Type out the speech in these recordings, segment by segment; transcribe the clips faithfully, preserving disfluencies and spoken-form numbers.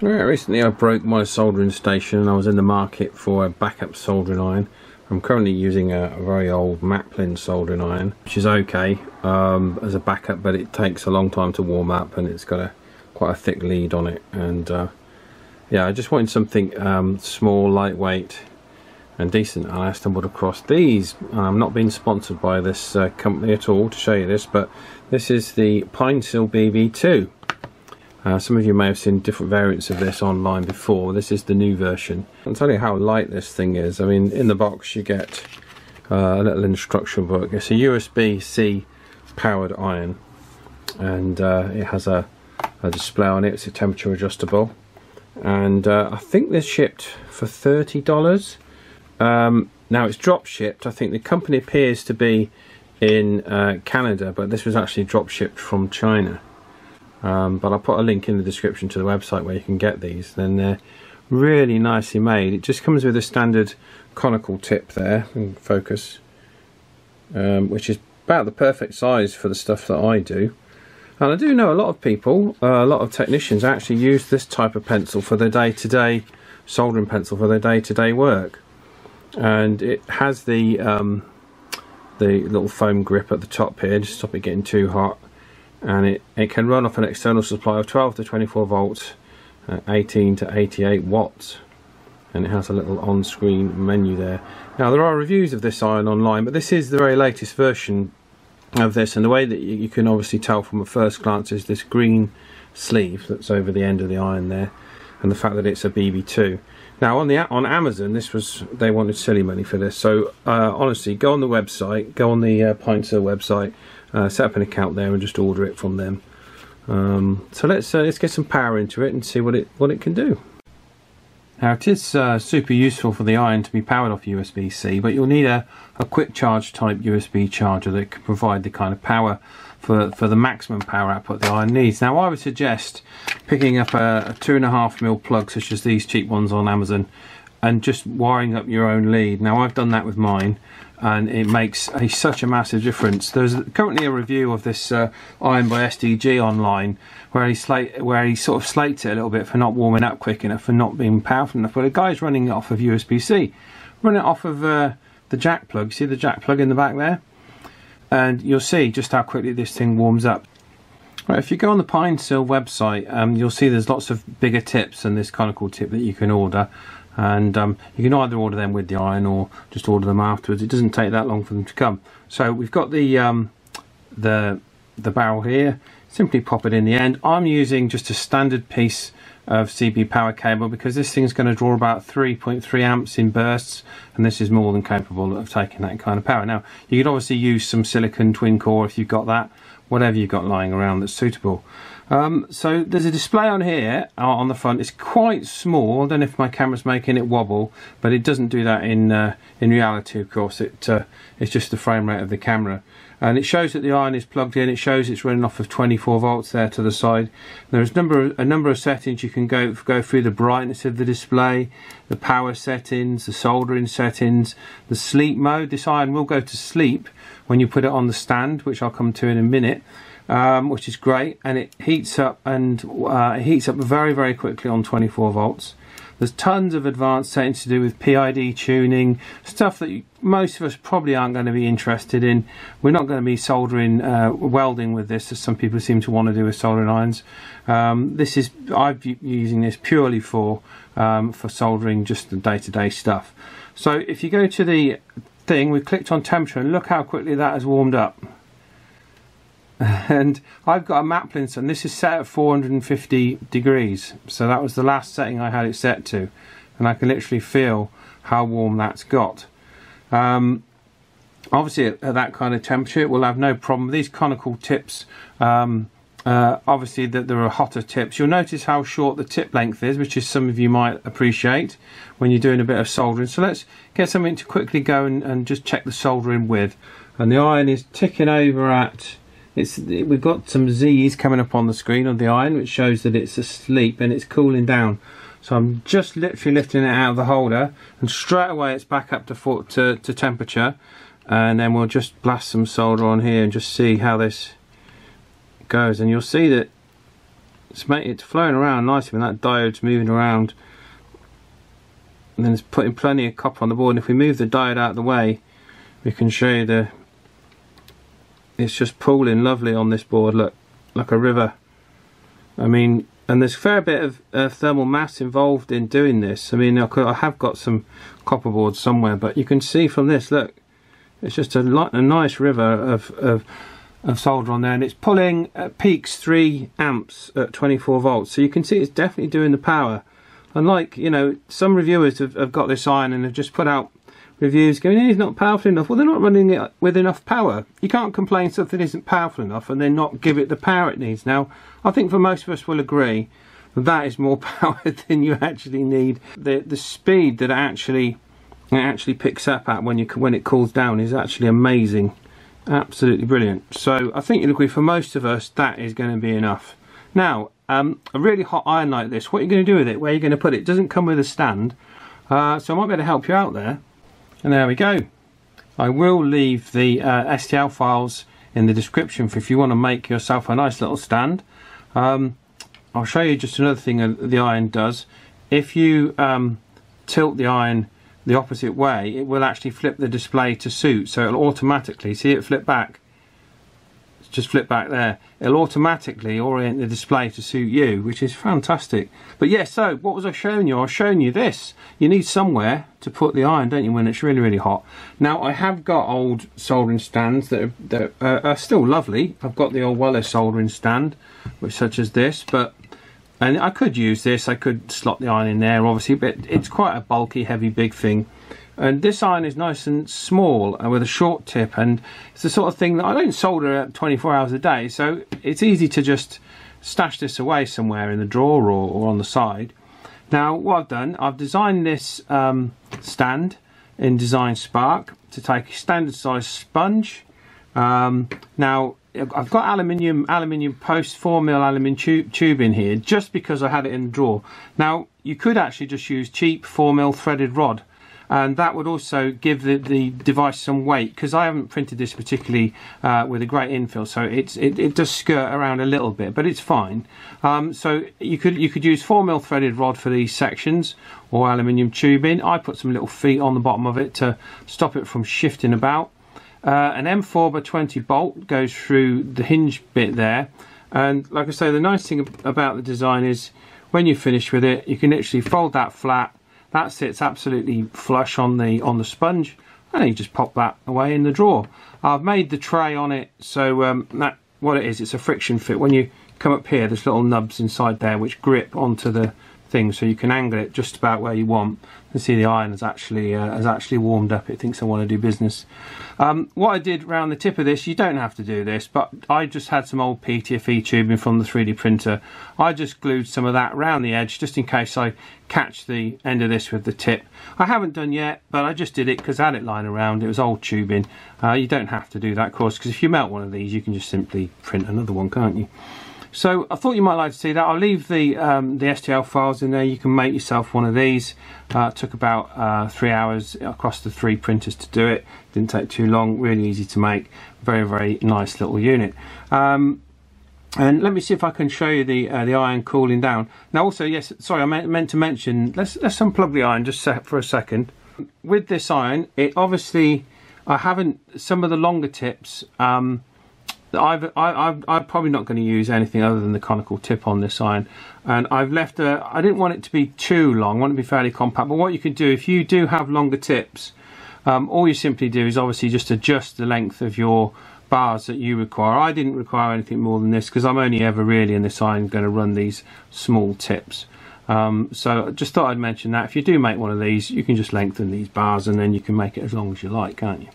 Right, recently I broke my soldering station and I was in the market for a backup soldering iron. I'm currently using a very old Maplin soldering iron, which is okay um, as a backup, but it takes a long time to warm up and it's got a quite a thick lead on it. And uh, yeah, I just wanted something um, small, lightweight and decent, and I stumbled across these. I'm not being sponsored by this uh, company at all to show you this, but this is the Pinecil B B two. Uh, some of you may have seen different variants of this online before. This is the new version. I'll tell you how light this thing is. I mean, in the box you get uh, a little instruction book. It's a U S B C powered iron, and uh, it has a, a display on it. It's a temperature adjustable, and uh, I think this shipped for thirty dollars. Um, now it's drop shipped. I think the company appears to be in uh, Canada, but this was actually drop shipped from China. Um, but I'll put a link in the description to the website where you can get these. Then they're really nicely made. It just comes with a standard conical tip there and focus, um, which is about the perfect size for the stuff that I do. And I do know a lot of people, uh, a lot of technicians actually use this type of pencil for their day-to-day soldering pencil for their day-to-day work. And it has the um, the little foam grip at the top here to stop it getting too hot. And it, it can run off an external supply of twelve to twenty-four volts, uh, eighteen to eighty-eight watts, and it has a little on-screen menu there. Now there are reviews of this iron online, but this is the very latest version of this, and the way that you, you can obviously tell from a first glance is this green sleeve that's over the end of the iron there, and the fact that it's a B B two. Now on the on Amazon, this was they wanted silly money for this, so uh, honestly, go on the website, go on the uh, Pinecil website, uh, set up an account there, and just order it from them. Um, so let's uh, let's get some power into it and see what it what it can do. Now it is uh, super useful for the iron to be powered off U S B C, but you'll need a, a quick charge type U S B charger that can provide the kind of power for, for the maximum power output the iron needs. Now I would suggest picking up a, a two and a half mil plug such as these cheap ones on Amazon and just wiring up your own lead. Now I've done that with mine and it makes a, such a massive difference. There's currently a review of this uh, iron by S D G online where he, slate, where he sort of slates it a little bit for not warming up quick enough, for not being powerful enough. But the guy's running it off of U S B C. Run it off of uh, the jack plug. See the jack plug in the back there? And you'll see just how quickly this thing warms up. Right, if you go on the Pinecil website, um, you'll see there's lots of bigger tips and this conical tip that you can order. And um, you can either order them with the iron or just order them afterwards. It doesn't take that long for them to come. So we've got the um, the the barrel here. Simply pop it in the end. I'm using just a standard piece of C B power cable because this thing's going to draw about three point three amps in bursts, and this is more than capable of taking that kind of power. Now you could obviously use some silicon twin core if you've got that, whatever you've got lying around that's suitable. Um, so there's a display on here uh, on the front. It's quite small. I don't know if my camera's making it wobble, but it doesn't do that in uh, in reality. Of course, it uh, it's just the frame rate of the camera, and it shows that the iron is plugged in. It shows it's running off of twenty-four volts there to the side. There's number of, a number of settings you can go go through: the brightness of the display, the power settings, the soldering settings, the sleep mode. This iron will go to sleep when you put it on the stand, which I'll come to in a minute. Um, which is great, and it heats up and uh, it heats up very very quickly on twenty-four volts. There's tons of advanced settings to do with P I D tuning, stuff that you, most of us probably aren't going to be interested in. We're not going to be soldering uh, welding with this, as some people seem to want to do with soldering irons. Um, this is I've been using this purely for um, for soldering just the day-to-day stuff. So if you go to the thing, we've clicked on temperature, and look how quickly that has warmed up. And I've got a Maplin, and this is set at four hundred fifty degrees, so that was the last setting I had it set to, and I can literally feel how warm that's got. Um, obviously at, at that kind of temperature it will have no problem. These conical tips, um, uh, obviously that there are hotter tips. You'll notice how short the tip length is, which is some of you might appreciate when you're doing a bit of soldering. So let's get something to quickly go and, and just check the soldering with, and the iron is ticking over at It's, we've got some Z's coming up on the screen on the iron, which shows that it's asleep and it's cooling down. So I'm just literally lifting it out of the holder, and straight away it's back up to, for, to, to temperature, and then we'll just blast some solder on here and just see how this goes. And you'll see that it's, mate, it's flowing around nicely when that diode's moving around, and then it's putting plenty of copper on the board. And if we move the diode out of the way, we can show you the, it's just pooling lovely on this board, look, like a river. I mean, and there's a fair bit of uh, thermal mass involved in doing this. I mean, I, could, I have got some copper boards somewhere, but you can see from this, look, it's just a, a nice river of, of, of solder on there, and it's pulling at peaks three amps at twenty-four volts. So you can see it's definitely doing the power. Unlike, you know, some reviewers have, have got this iron and have just put out reviews going, it's not powerful enough. Well, they're not running it with enough power. You can't complain something isn't powerful enough and then not give it the power it needs. Now, I think for most of us will agree that, that is more power than you actually need. The the speed that it actually it actually picks up at when you when it cools down is actually amazing, absolutely brilliant. So I think you'll agree for most of us that is going to be enough. Now, um, a really hot iron like this, what are you going to do with it? Where are you going to put it? It doesn't come with a stand, uh, so I might be able to help you out there. And there we go. I will leave the uh, S T L files in the description for if you want to make yourself a nice little stand. Um, I'll show you just another thing the iron does. If you um, tilt the iron the opposite way, it will actually flip the display to suit. So it'll automatically, see it flip back, it's just flip back there. It'll automatically orient the display to suit you, which is fantastic. But yeah, so what was I showing you? I was showing you this. You need somewhere to put the iron, don't you, when it's really, really hot. Now, I have got old soldering stands that are, that are, are still lovely. I've got the old Weller soldering stand, which such as this, but and I could use this. I could slot the iron in there, obviously, but it's quite a bulky, heavy, big thing. And this iron is nice and small and with a short tip, and it's the sort of thing that I don't solder at twenty-four hours a day, so it's easy to just stash this away somewhere in the drawer or, or on the side. Now, what I've done, I've designed this um, stand in Design Spark to take a standard size sponge. Um, now, I've got aluminium aluminium post, four mil aluminium tube, tube in here just because I had it in the drawer. Now, you could actually just use cheap four mil threaded rod, and that would also give the, the device some weight, because I haven't printed this particularly uh, with a great infill, so it's, it, it does skirt around a little bit, but it's fine. Um, so you could you could use four mil threaded rod for these sections, or aluminium tubing. I put some little feet on the bottom of it to stop it from shifting about. Uh, an M four by twenty bolt goes through the hinge bit there, and like I say, the nice thing about the design is when you're finished with it, you can literally fold that flat. That sits absolutely flush on the on the sponge, and then you just pop that away in the drawer. I've made the tray on it, so um, that what it is, it's a friction fit. When you come up here, there's little nubs inside there which grip onto the thing, so you can angle it just about where you want. You can see the iron has actually uh, has actually warmed up. It thinks I want to do business. Um, what I did round the tip of this, you don't have to do this, but I just had some old P T F E tubing from the three D printer. I just glued some of that round the edge just in case I catch the end of this with the tip. I haven't done yet, but I just did it because I had it lying around. It was old tubing. Uh, you don't have to do that, of course, because if you melt one of these, you can just simply print another one, can't you? So I thought you might like to see that. I'll leave the um, the S T L files in there. You can make yourself one of these. Uh, it took about uh, three hours across the three printers to do it. Didn't take too long. Really easy to make. Very, very nice little unit. Um, and let me see if I can show you the uh, the iron cooling down. Now, also, yes, sorry, I meant, meant to mention. Let's let's unplug the iron just for a second. With this iron, it obviously I haven't some of the longer tips. Um, I've, I, I've, I'm probably not going to use anything other than the conical tip on this iron, and I've left a, I didn't want it to be too long, I want it to be fairly compact. But what you can do if you do have longer tips, um, all you simply do is obviously just adjust the length of your bars that you require. I didn't require anything more than this because I'm only ever really in this iron going to run these small tips. Um, so just thought I'd mention that if you do make one of these, you can just lengthen these bars and then you can make it as long as you like, can't you?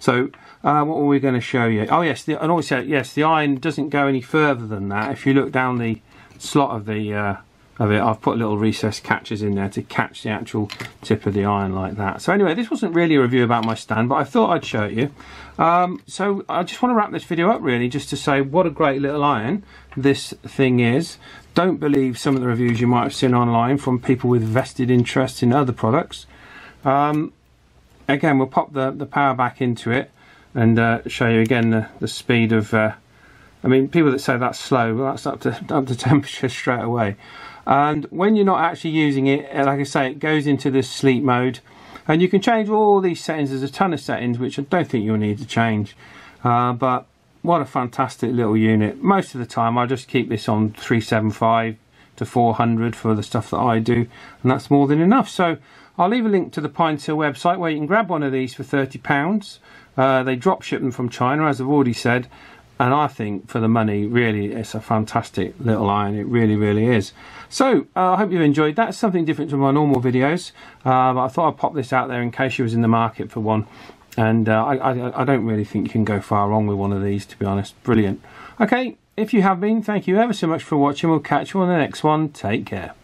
So uh, what were we going to show you? Oh yes, the, and also yes, the iron doesn't go any further than that. If you look down the slot of the uh, of it, I've put little recessed catches in there to catch the actual tip of the iron like that. So anyway, this wasn't really a review about my stand, but I thought I'd show it you. Um, so I just want to wrap this video up really, just to say what a great little iron this thing is. Don't believe some of the reviews you might have seen online from people with vested interest in other products. Um, Again, we'll pop the, the power back into it and uh, show you again the, the speed of uh, I mean, people that say that's slow, well, that's up to up to temperature straight away. And when you're not actually using it, like I say, it goes into this sleep mode, and you can change all these settings. There's a ton of settings which I don't think you'll need to change, uh, but what a fantastic little unit. Most of the time I just keep this on three seventy-five to four hundred for the stuff that I do, and that's more than enough. So I'll leave a link to the Pinecil website where you can grab one of these for thirty pounds. Uh, they drop ship them from China, as I've already said, and I think for the money, really, it's a fantastic little iron. It really, really is. So uh, I hope you've enjoyed that. It's something different to my normal videos, uh, but I thought I'd pop this out there in case you was in the market for one. And uh, I, I, I don't really think you can go far wrong with one of these, to be honest. Brilliant. Okay, if you have been, thank you ever so much for watching. We'll catch you on the next one. Take care.